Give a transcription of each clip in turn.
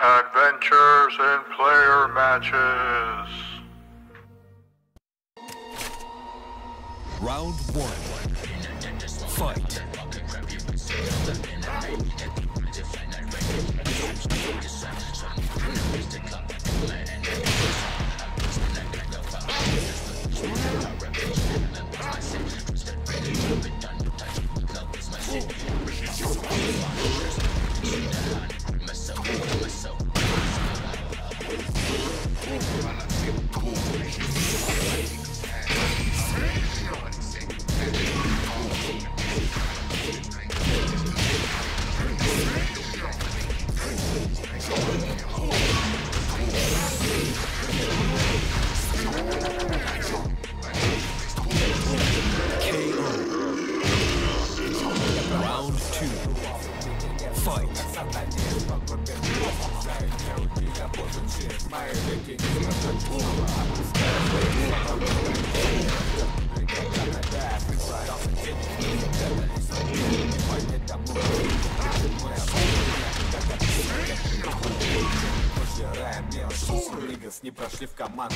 Adventures in Player Matches. Round 1. Fight. Не прошли в команду.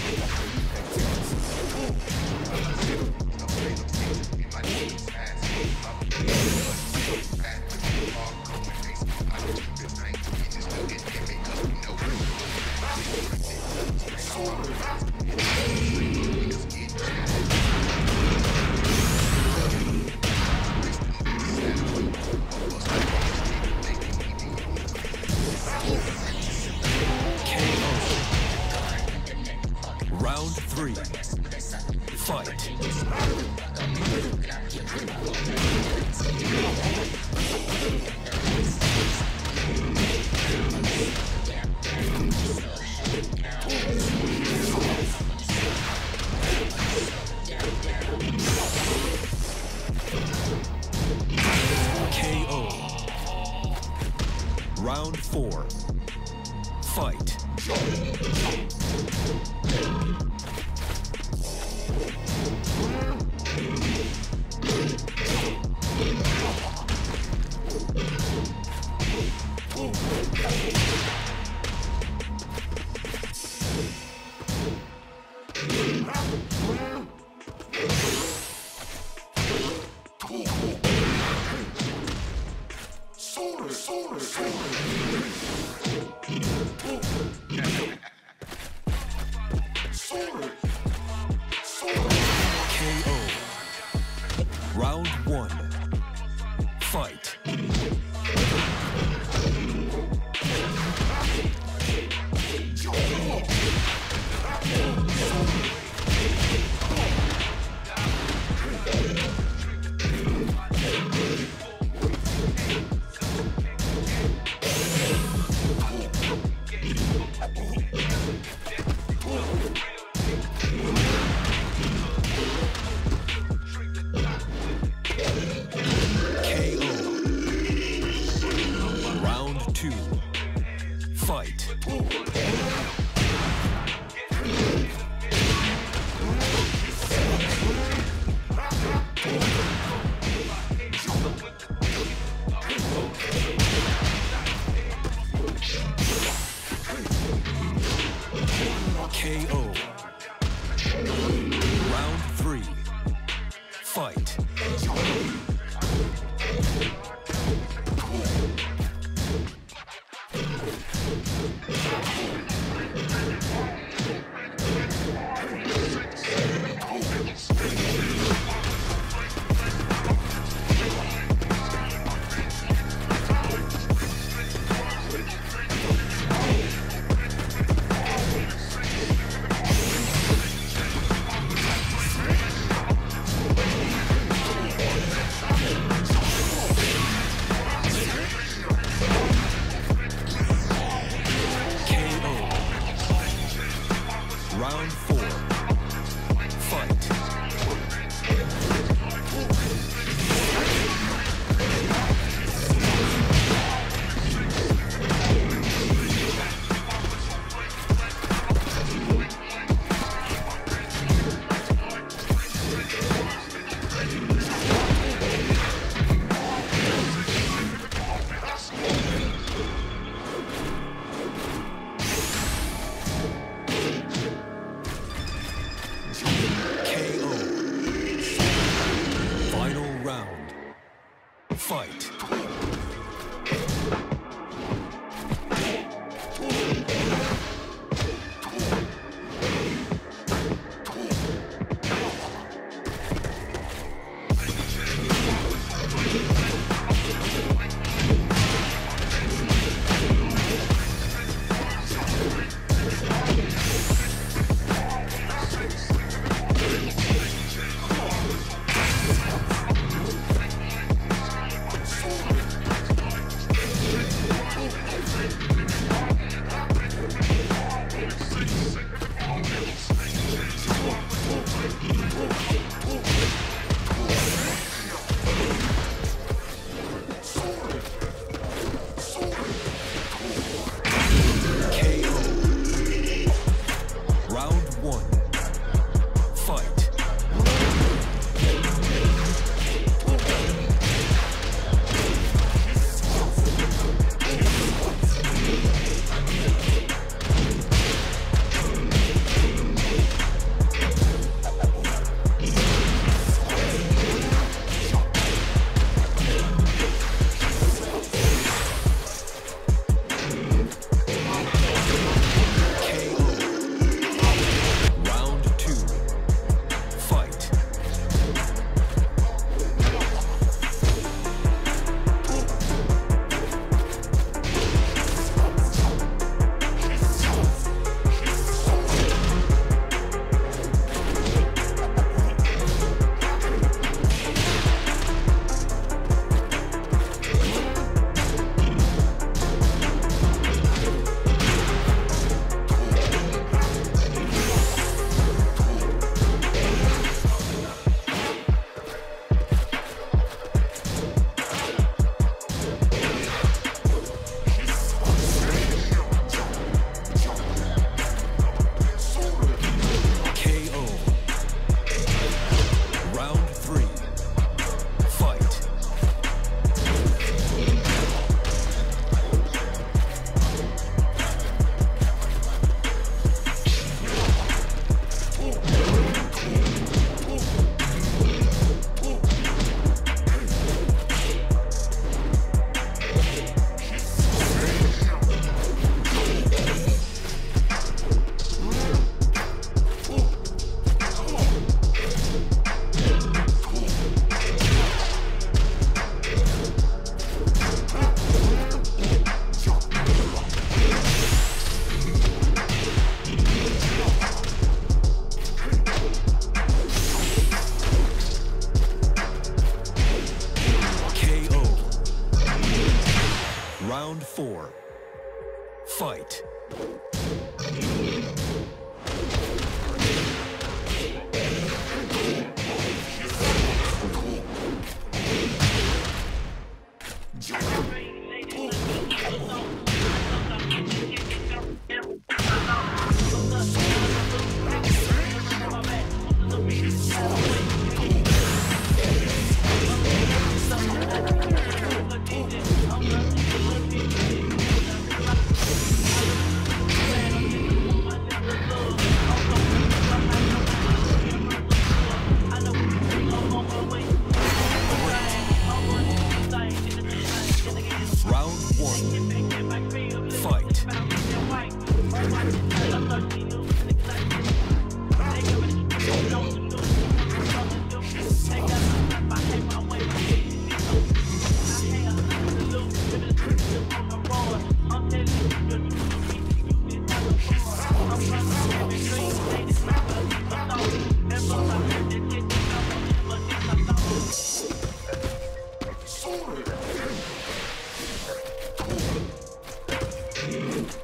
Fight!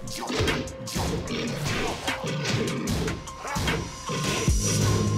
Jump, jump, jump.